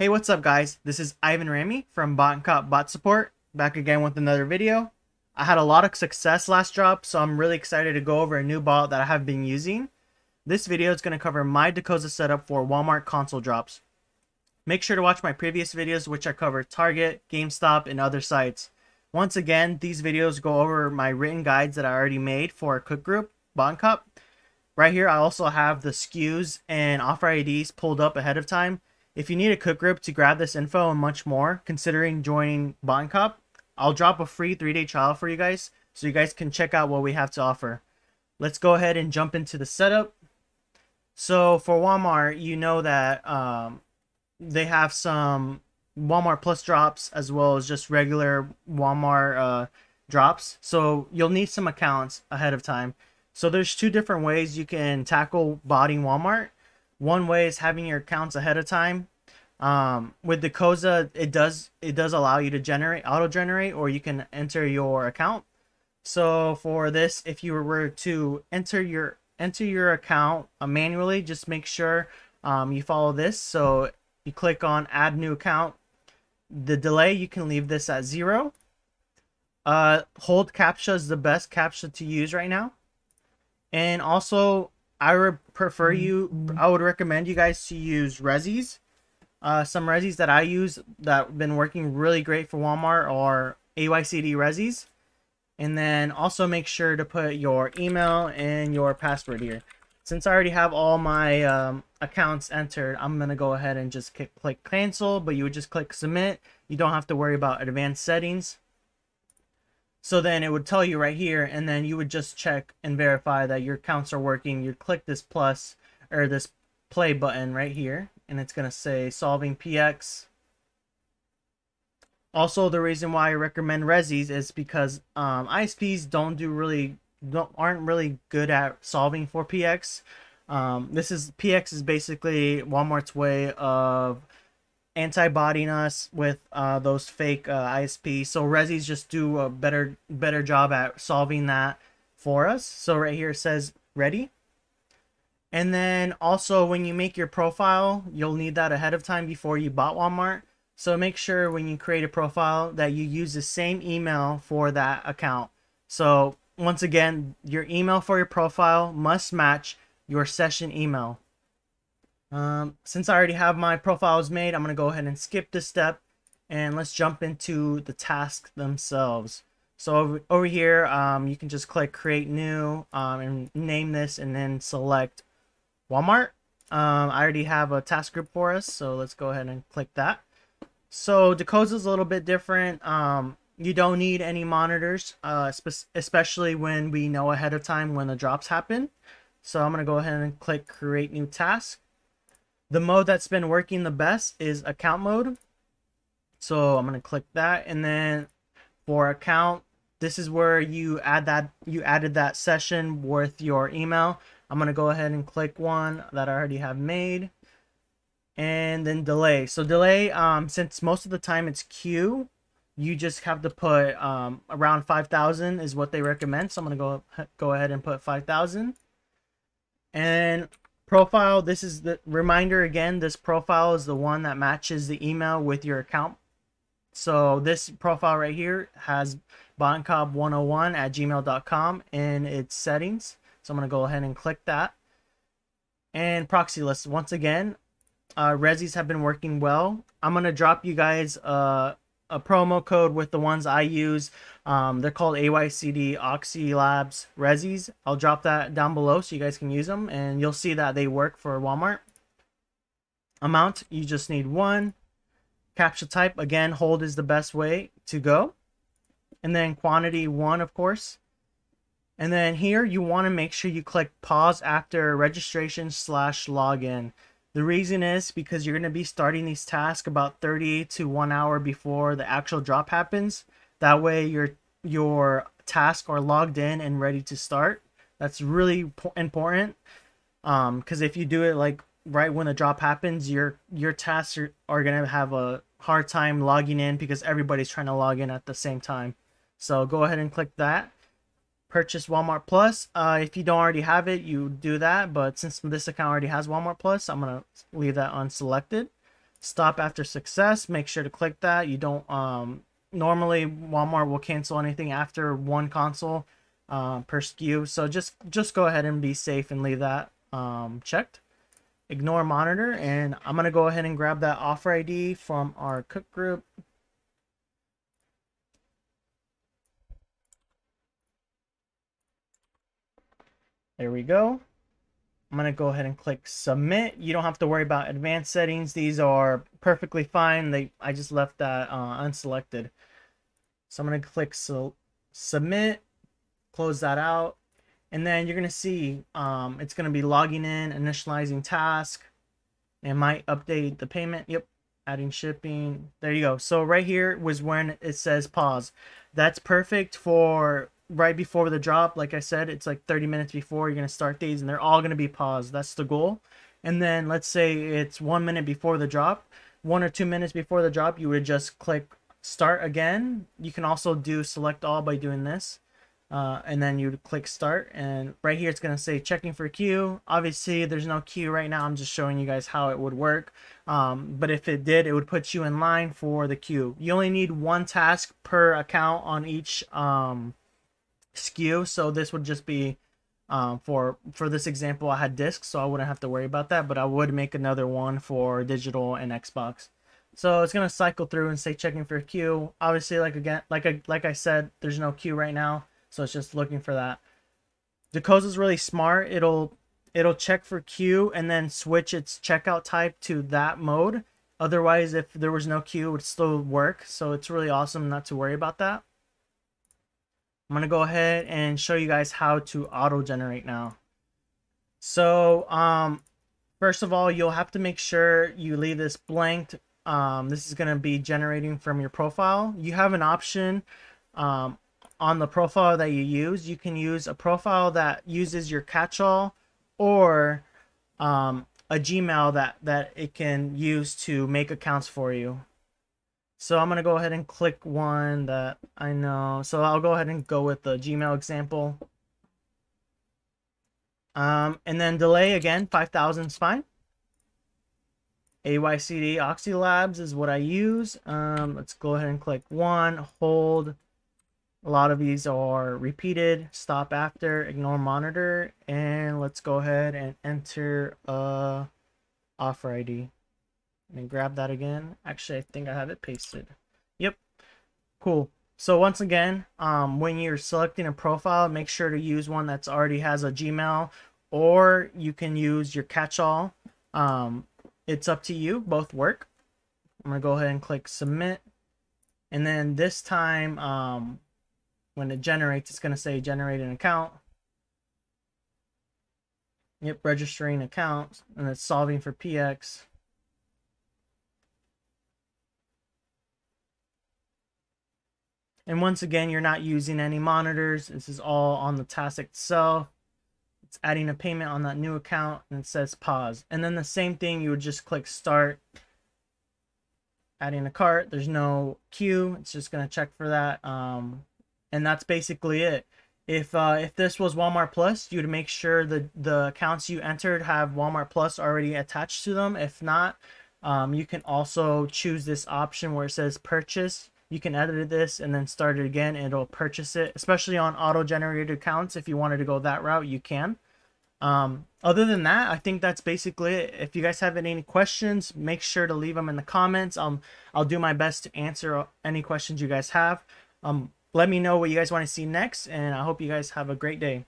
Hey, what's up guys? This is Ivan Ramy from Bot and Cop Bot Support, back again with another video. I had a lot of success last drop, so I'm really excited to go over a new bot that I have been using. This video is going to cover my Dakoza setup for Walmart console drops. Make sure to watch my previous videos, which I cover Target, GameStop, and other sites. Once again, these videos go over my written guides that I already made for Cook Group, Bot and Cop. Right here I also have the SKUs and offer IDs pulled up ahead of time. If you need a Cook Group to grab this info and much more, considering joining Bot and Cop, I'll drop a free 3-day trial for you guys so you guys can check out what we have to offer. Let's go ahead and jump into the setup. So for Walmart, you know that they have some Walmart Plus drops as well as just regular Walmart drops. So you'll need some accounts ahead of time. So there's two different ways you can tackle botting Walmart. One way is having your accounts ahead of time. With Dakoza, it does allow you to auto generate, or you can enter your account. So for this, if you were to enter your account manually, just make sure you follow this. So you click on add new account. The delay, you can leave this at 0. Hold CAPTCHA is the best CAPTCHA to use right now, and also I would prefer I would recommend you guys to use resis. Some resis that I use that have been working really great for Walmart are AYCD resis. And then also make sure to put your email and your password here. Since I already have all my accounts entered, I'm going to go ahead and just click cancel, but you would just click submit. You don't have to worry about advanced settings. So then it would tell you right here, and then you would just check and verify that your accounts are working. You click this plus or this play button right here, and it's going to say solving PX. Also, the reason why I recommend resis is because ISPs aren't really good at solving for PX. PX is basically Walmart's way of anti-botting us with those fake ISPs. So resis just do a better job at solving that for us. So right here it says ready. And then also when you make your profile, you'll need that ahead of time before you bot Walmart. So make sure when you create a profile that you use the same email for that account. So once again, your email for your profile must match your session email. Since I already have my profiles made, I'm going to go ahead and skip this step, and let's jump into the tasks themselves. So over here, you can just click create new and name this, and then select Walmart. I already have a task group for us, so let's go ahead and click that. So Dakoza is a little bit different. You don't need any monitors, especially when we know ahead of time when the drops happen. So I'm going to go ahead and click create new task. The mode that's been working the best is account mode. So I'm going to click that. And then for account, this is where you added that session with your email. I'm going to go ahead and click one that I already have made. And then delay. So delay, since most of the time it's queue, you just have to put around 5,000 is what they recommend. So I'm going to go ahead and put 5,000. And profile, this is the reminder again, this profile is the one that matches the email with your account. So this profile right here has botandcop101@gmail.com in its settings. So I'm going to go ahead and click that. And proxy list, once again, resis have been working well. I'm going to drop you guys a promo code with the ones I use. They're called AYCD Oxy Labs resis. I'll drop that down below so you guys can use them, and you'll see that they work for Walmart. Amount, you just need one. CAPTCHA type, again, hold is the best way to go. And then quantity, one, of course. And then here you want to make sure you click pause after registration / login. The reason is because you're going to be starting these tasks about 30 to 1 hour before the actual drop happens. That way your tasks are logged in and ready to start. That's really important, because if you do it like right when the drop happens, your tasks are going to have a hard time logging in because everybody's trying to log in at the same time. So go ahead and click that. Purchase Walmart Plus. If you don't already have it, you do that, but since this account already has Walmart Plus, I'm gonna leave that unselected. Stop after success, make sure to click that. You don't normally Walmart will cancel anything after one console per SKU, so just go ahead and be safe and leave that checked. Ignore monitor, and I'm gonna go ahead and grab that offer ID from our Cook Group. There we go. I'm going to go ahead and click submit. You don't have to worry about advanced settings. These are perfectly fine. I just left that unselected. So I'm going to click submit, close that out. And then you're going to see it's going to be logging in, initializing task. It might update the payment. Yep. Adding shipping. There you go. So right here was when it says pause. That's perfect for right before the drop. Like I said, it's like 30 minutes before you're going to start these, and they're all going to be paused. That's the goal. And then let's say it's 1 minute before the drop, 1 or 2 minutes before the drop, you would just click start again. You can also do select all by doing this, and then you would click start. And right here it's going to say checking for queue. Obviously there's no queue right now, I'm just showing you guys how it would work, but if it did, it would put you in line for the queue. You only need one task per account on each SKU, so this would just be for this example I had discs, so I wouldn't have to worry about that, but I would make another one for digital and Xbox. So it's going to cycle through and say checking for queue. Obviously, like I said, there's no queue right now, so it's just looking for that. Dakoza's really smart. It'll check for queue and then switch its checkout type to that mode. Otherwise, if there was no queue, it would still work, so it's really awesome not to worry about that. I'm going to go ahead and show you guys how to auto generate now. So first of all, you'll have to make sure you leave this blanked. This is going to be generating from your profile. You have an option on the profile that you use. You can use a profile that uses your catch-all, or a Gmail that it can use to make accounts for you. So I'm going to go ahead and click one that I know. So I'll go ahead and go with the Gmail example. And then delay again, 5,000 is fine. AYCD Oxy Labs is what I use. Let's go ahead and click one, hold. A lot of these are repeated. Stop after, ignore monitor. And let's go ahead and enter offer ID. And grab that again. Actually, I think I have it pasted. Yep. Cool. So once again, when you're selecting a profile, make sure to use one that's already has a Gmail, or you can use your catch-all. It's up to you. Both work. I'm going to go ahead and click submit. And then this time, when it generates, it's going to say generate an account. Yep. Registering accounts, and it's solving for PX. And once again, you're not using any monitors. This is all on the task itself. It's adding a payment on that new account, and it says pause. And then the same thing, you would just click start. Adding a cart. There's no queue. It's just going to check for that. And that's basically it. If this was Walmart Plus, you'd make sure that the accounts you entered have Walmart Plus already attached to them. If not, you can also choose this option where it says purchase. You can edit this and then start it again. It'll purchase it, especially on auto-generated accounts. If you wanted to go that route, you can. Other than that, I think that's basically it. If you guys have any questions, make sure to leave them in the comments. I'll do my best to answer any questions you guys have. Let me know what you guys want to see next, and I hope you guys have a great day.